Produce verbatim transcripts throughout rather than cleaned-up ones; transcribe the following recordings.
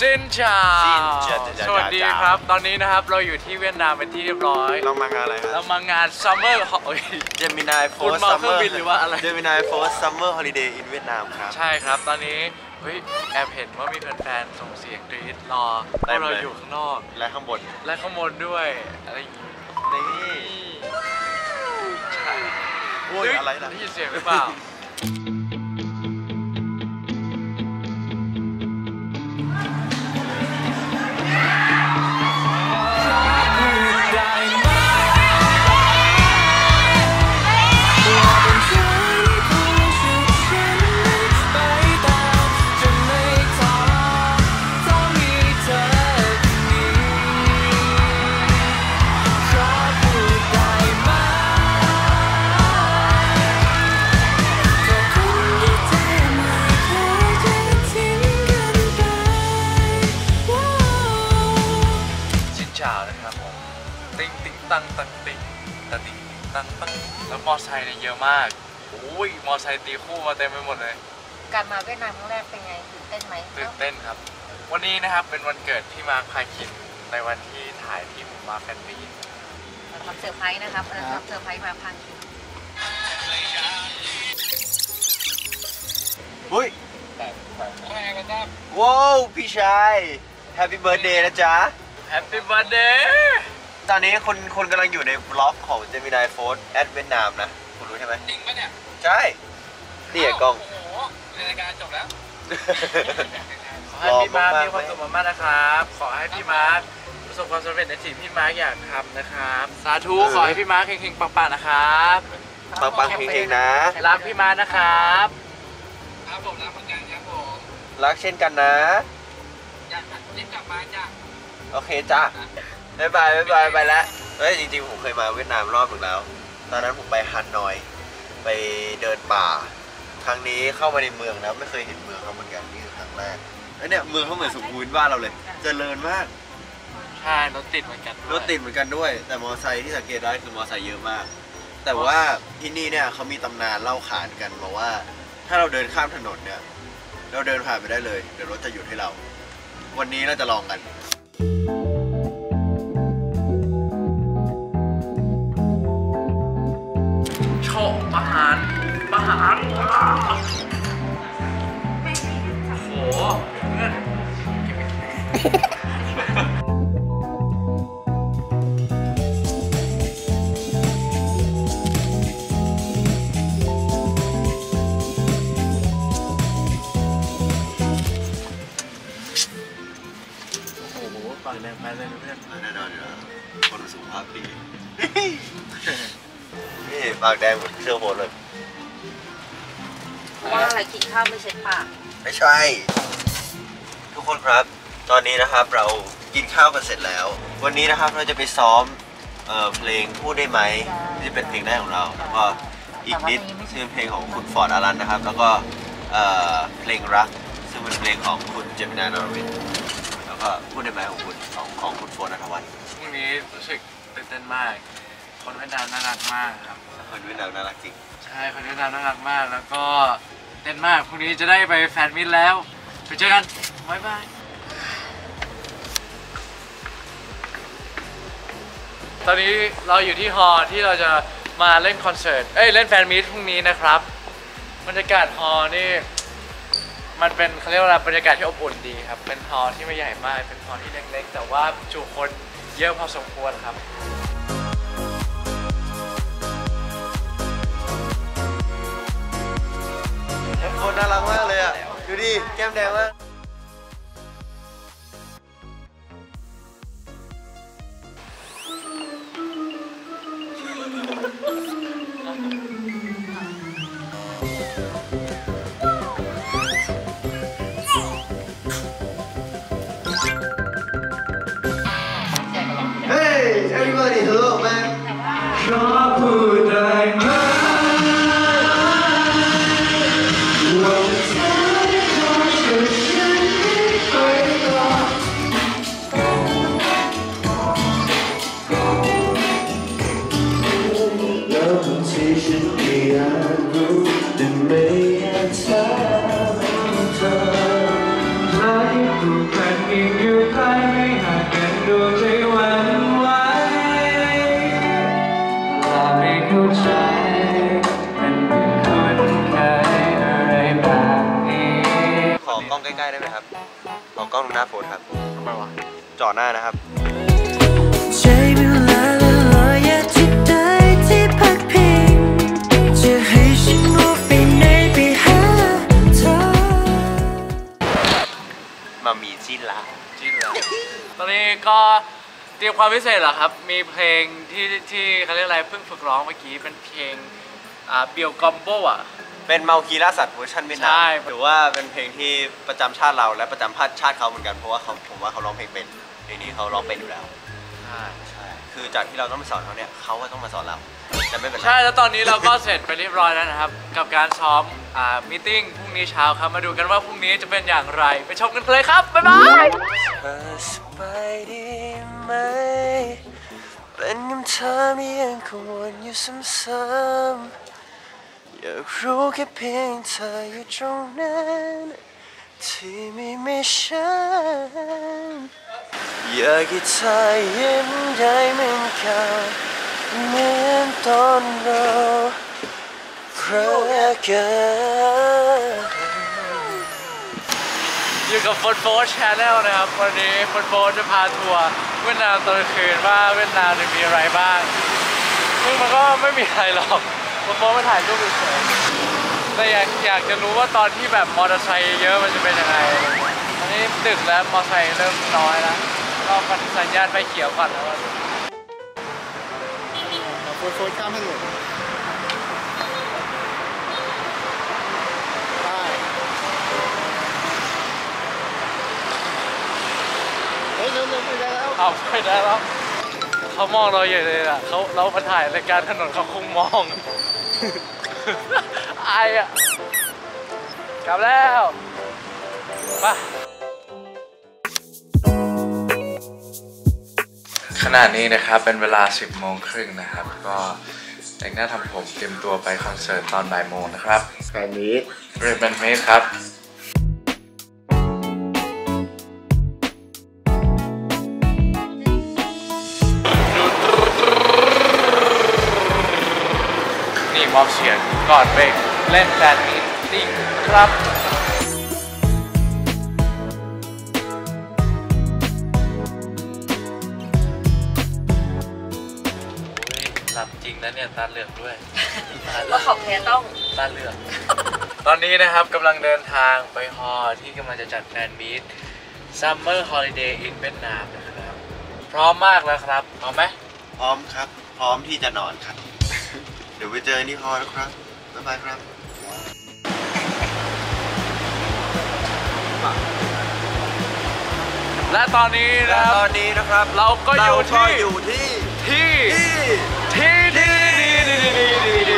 ซินชาสวัสดีครับตอนนี้นะครับเราอยู่ที่เวียดนามเป็นที่เรียบร้อยเรามางานอะไรครับเรามางานซัมเมอร์เจมินายโฟร์ซัมเมอร์หรือว่าอะไรเจมินายโฟร์ซัมเมอร์ฮอลิเดย์อินเวียดนามครับใช่ครับตอนนี้เฮ้ยแอบเห็นว่ามีแฟนๆส่งเสียงกรี๊ดรอพวกเราอยู่ข้างนอกและข้างบนและข้างบนด้วยอะไรอย่างงี้นี่ใช่โอ้ยอะไรนะได้ยินเสียงหรือเปล่าติ๊งติ๊งตังตังติ๊งตังติ๊งตังตังแล้วมอไซค์เนี่ยเยอะมากโอ้ยมอไซค์ตีคู่มาเต็มไปหมดเลยการมาเวียดนามครั้งแรกเป็นไงตื่นเต้นไหมตื่นเต้นครับวันนี้นะครับเป็นวันเกิดพี่มาร์คพาคินในวันที่ถ่ายที่หมู่บ้านแฟนตี้เราทำเซอร์ไพรส์นะครับเราทำเซอร์ไพรส์มาพังคินอุ้ยว้าวพี่ชายแฮปปี้เบิร์ดเดย์นะจ๊ะแฮปปี้เบิร์ดเดย์ตอนนี้คนคนกำลังอยู่ในบล็อกของ Gemini Force at Vietnam นะคุณรู้ใช่ไหมจริงปะเนี่ยใช่นี่กล้องโอ้โหรายการจบแล้วขอให้พี่มาร์คมีความสุขมากๆนะครับขอให้พี่มาร์คประสบความสำเร็จในสิ่งที่พี่มาร์คอยากทำนะครับสาธุขอให้พี่มาร์คเข่งๆปังๆนะครับปังๆเข่งๆนะรักพี่มาร์คนะครับครับผมรักเหมือนกันครับผมรักเช่นกันนะอยากรีบกลับมาจ้ะโอเคจ้ะบายบายบายไปแล้วเฮ้ยจริงๆผมเคยมาเวียดนามรอบหนึ่งแล้วตอนนั้นผมไปฮานอยไปเดินป่าครั้งนี้เข้ามาในเมืองแล้วไม่เคยเห็นเมืองเขาเหมือนกันนี่คือครั้งแรกแล้วเนี่ยเมืองเขาเหมือนสมบูรณ์บ้านเราเลยเจริญมากใช่รถติดเหมือนกันรถติดเหมือนกันด้วยแต่มอไซค์ที่สังเกตได้คือมอไซค์เยอะมากแต่ว่าที่นี่เนี่ยเขามีตำนานเล่าขานกันบอกว่าถ้าเราเดินข้ามถนนเนี่ยเราเดินผ่านไปได้เลยเดี๋ยวรถจะหยุดให้เราวันนี้เราจะลองกันประหารประหารโอ้โหเพื่อนโอ้โหปากแดงไปเลยเพื่อนแน่นอนอยู่แล้วคนสุขภาพดีนี่ปากแดงหมดเสื้อหมดเลยว่าอะไรกินข้าวไม่ใช่ปากไม่ใช่ทุกคนครับตอนนี้นะครับเรากินข้าวกันเสร็จแล้ววันนี้นะครับเราจะไปซ้อมเอ่อเพลงพูดได้ไหมที่เป็นเพลงแรกของเราแล้วก็อีกนิดซึ่งเป็นเพลงของคุณฟอร์ดอารันนะครับแล้วก็เอ่อเพลงรักซึ่งเป็นเพลงของคุณเจมินายนรวิทย์แล้วก็พูดได้ไหมของคุณของของคุณฟอร์ดอารันช่วงนี้รู้สึกตื่นเต้นมากคนเวียดนามน่ารักมากครับคนเวียดนามน่ารักจริงใช่คนเวียดนามน่ารักมากแล้วก็เต้นมากพรุ่งนี้จะได้ไปแฟนมิตแล้วไปเจอกันบ๊ายบายตอนนี้เราอยู่ที่ฮอลที่เราจะมาเล่นคอนเสิร์ตเอ้ยเล่นแฟนมิตพรุ่งนี้นะครับบรรยากาศฮอลนี่มันเป็นเขาเรียกว่าบรรยากาศที่อบอุ่นดีครับเป็นฮอลที่ไม่ใหญ่มากเป็นฮอลที่เล็กๆแต่ว่าจุคนเยอะพอสมควรครับคนน่ารักมากเลยอ่ะดูดิแก้มแดงมากเฮ้ย everybody hello man ชอบพูดได้ไหม เข้าใจเป็นคนเคยอะไรแบบนี้ขอกล้องใกล้ๆได้ไหมครับขอกล้องหน้าโฟนครับทำไมวะจ่อหน้านะครับมามีจีนละจีนละตอนนี้ก็เตรียมความพิเศษเหรอครับมีเพลงที่ที่เขาเรียกอะไรเพิ่งฝึกร้องเมื่อกี้เป็นเพลงอ่าเบียวกอมโบอ่ะเป็นเมาคีล่าสัตว์เวอร์ชันเวียดนามหรือว่าเป็นเพลงที่ประจำชาติเราและประจำชาติเขาเหมือนกันเพราะว่าเขาผมว่าเขาร้องเพลงเป็นในนี้เขาร้องเป็นอยู่แล้วใช่ใช่คือจากที่เราต้องไปสอนเขาเนี่ยเขาก็ต้องมาสอนเราแต่ไม่เป็นไรใช่แล้วตอนนี้เราก็เสร็จไปเรียบร้อยแล้วนะครับกับการซ้อมอ่ามีติ้งพรุ่งนี้เช้าครับมาดูกันว่าพรุ่งนี้จะเป็นอย่างไรไปชมกันเลยครับบ๊ายบายเป็นคำถามที่ยังกังวลอยู่ซ้ำๆอยากรู้แค่เพียงเธออยู่ตรงนั้นที่ไม่มีฉันอยากให้เธอยิ้มได้เหมือนเขาเหมือนตอนเรารักกันอยู่กับฟุตบอลชาแนลนะครับวันนี้ฟุตบอลจะพาทัวร์เวียดนามตอนคืนว่าเวียดนามมีอะไรบ้างซึ่งมันก็ไม่มีอะไรหรอกฟุตบอลมาถ่ายรูปเฉยๆแต่อยากอยากจะรู้ว่าตอนที่แบบมอเตอร์ไซค์เยอะมันจะเป็นยังไงตอนนี้ดึกแล้วมอเตอร์ไซค์เริ่มน้อยแล้วก็ปัดสัญญาณไฟเขียวก่อนแล้วฟุตบอลข้ามถนนเอาไปได้แล้วเขามองเราใหญ่เลยอ่ะเขาเราไปถ่ายรายการถนนเขาคงมองไอ้อะกลับแล้วมาขณะนี้นะครับเป็นเวลาสิบโมงครึ่งนะครับก็แต่งหน้าทำผมเตรียมตัวไปคอนเสิร์ตตอนบ่ายโมงนะครับแฟนมีตเรียบเป็นเมตรครับมอบเสียงก่อนไปเล่นแฟนมีตติ้งครับหลับจริงนะเนี่ยตาเหลือกด้วยแล้วของแท้ต้องตาเหลือกตอนนี้นะครับกำลังเดินทางไปฮอที่กำลังจะจัดแฟนมีต Summer Holiday in Vietnam นะครับพร้อมมากแล้วครับพร้อมไหมพร้อมครับพร้อมที่จะนอนครับเดี๋ยวไปเจอที่ฮอลล์ครับบ๊ายบายครับและตอนนี้นะครับตอนนี้นะครับเราก็อยู่ที่ที่ที่ที่ที่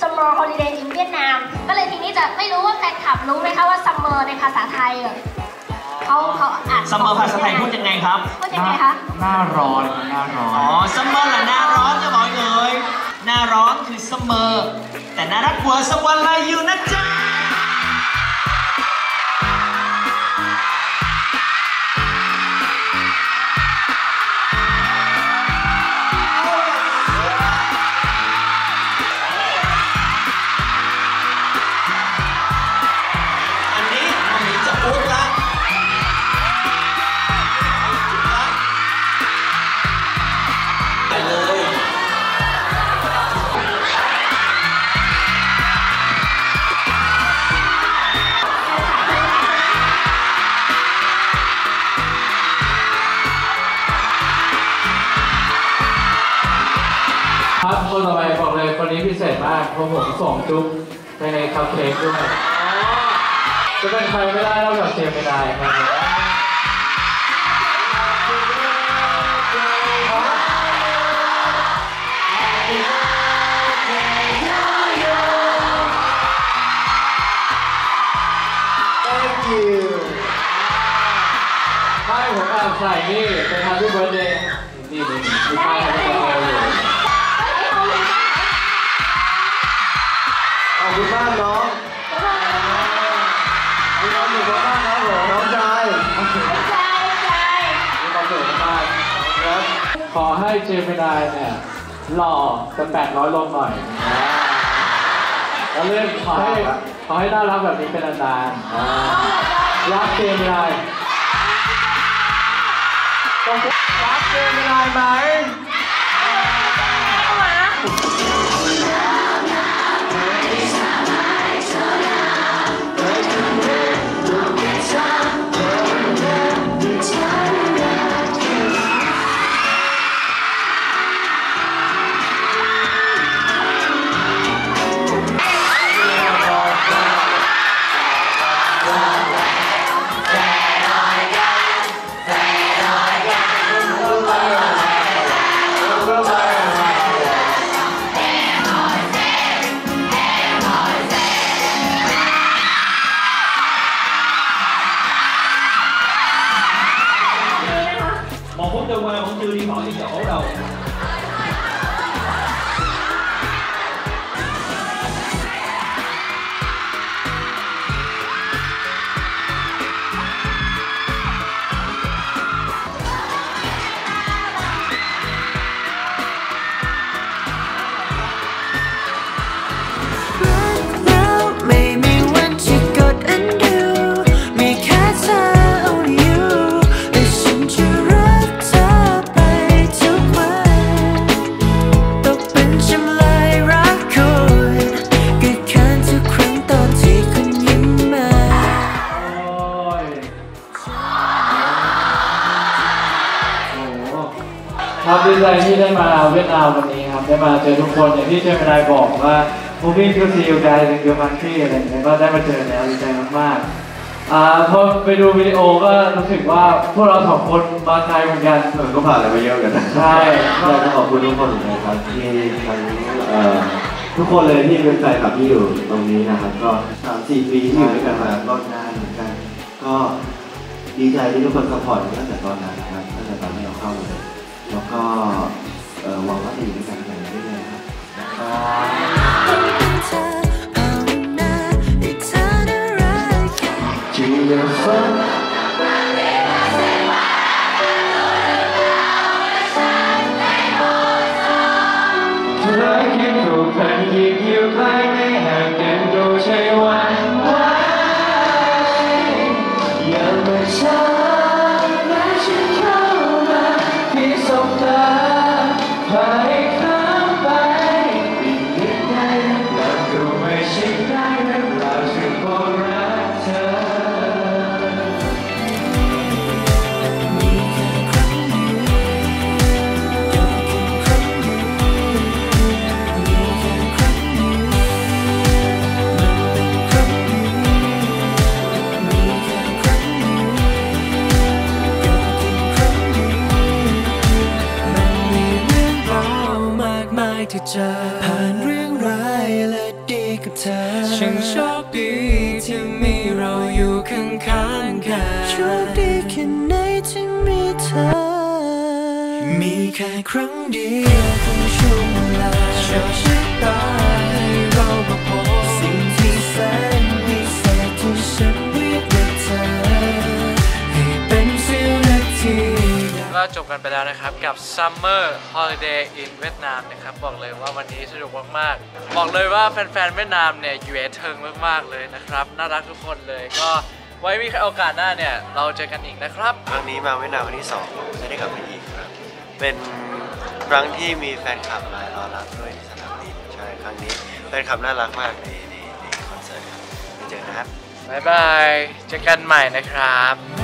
ซัมเมอร์ภาษาไทยพูดยังไงครับพูดยังไงคะหน้าร้อนหน้าร้อนอ๋อซัมเมอร์หรือหน้าร้อนจะบอกเลยหน้าร้อนคือซัมเมอร์ แต่น่ารักกว่าสักวันลายอยู่นะจ๊ะครับคนต่อไปบอกเลยคนนี้พิเศษมากเพราะผมส่งจุ๊บในคัพเค้กด้วยจะเป็นใครไม่ได้นอกจากเจมไม่ได้ครับไม่ผมแอบใส่นี่เป็นฮัปปี้เบิร์ธเดย์นี่นี่มีป้ายให้เราเลยขอบคุณมากน้องมีความสุขมากครับผมน้องชายน้องชายมีความสุขมากครับขอให้เจมินายเนี่ยหล่อแต่แปดร้อยลงหน่อยแล้วเรื่องขอให้ขอให้น่ารักแบบนี้เป็นนานๆรักเจมินายรักเจมินายไหมchưa đi khỏi cái chỗ đâuครับดีใจที่ได้มาเวียดนามวันนี้ครับได้มาเจอทุกคนอย่างที่เจมินายบอกว่า moving to see you guys in your country อะไรอย่างเงี้ยก็ได้มาเจอแล้วดีใจมากๆอ่าพอไปดูวิดีโอก็รู้สึกว่าพวกเราสองคนมาไทยเหมือนกันเหมือนก็ผ่านอะไรมาเยอะกันใช่ก็ขอบคุณทุกคนนะครับที่ทั้งทุกคนเลยที่เป็นใจกับที่อยู่ตรงนี้นะครับก็สามสี่ปีที่อยู่ด้วยกันมาก็นานเหมือนกันก็ดีใจที่ทุกคนซัพพอร์ตตั้งแต่ตอนนั้นนะครับตั้งแต่ตอนที่เราเข้าเลยแล้วก็หวังว่าจะอยู่ด้วยกันอย่างนี้เลยครับที่เจอผ่านเรื่องร้ายและดีกับเธอฉันโชคดีที่มีเราอยู่ข้างๆกันโชคดีแค่ไหนที่มีเธอมีแค่ครั้งเดียวคงช่วงเวลาเชื่อชะตาให้เรา จบกันไปแล้วนะครับกับ Summer Holiday in Vietnam นะครับบอกเลยว่าวันนี้สนุกมากๆบอกเลยว่าแฟนๆเวียดนามเนี่ยอยู่เอเทิงมากๆเลยนะครับน่ารักทุกคนเลยก็ไว้มีโอกาสหน้าเนี่ยเราเจอกันอีกนะครับครั้งนี้มาเวียดนามครั้งที่สองจะได้กลับมาอีกครับเป็นครั้งที่มีแฟนคลับมารอรับด้วยที่สนามบินใช่ครั้งนี้แฟนคลับน่ารักมากในในคอนเสิร์ตเจอกันนะครับบ๊ายบายเจอกันใหม่นะครับ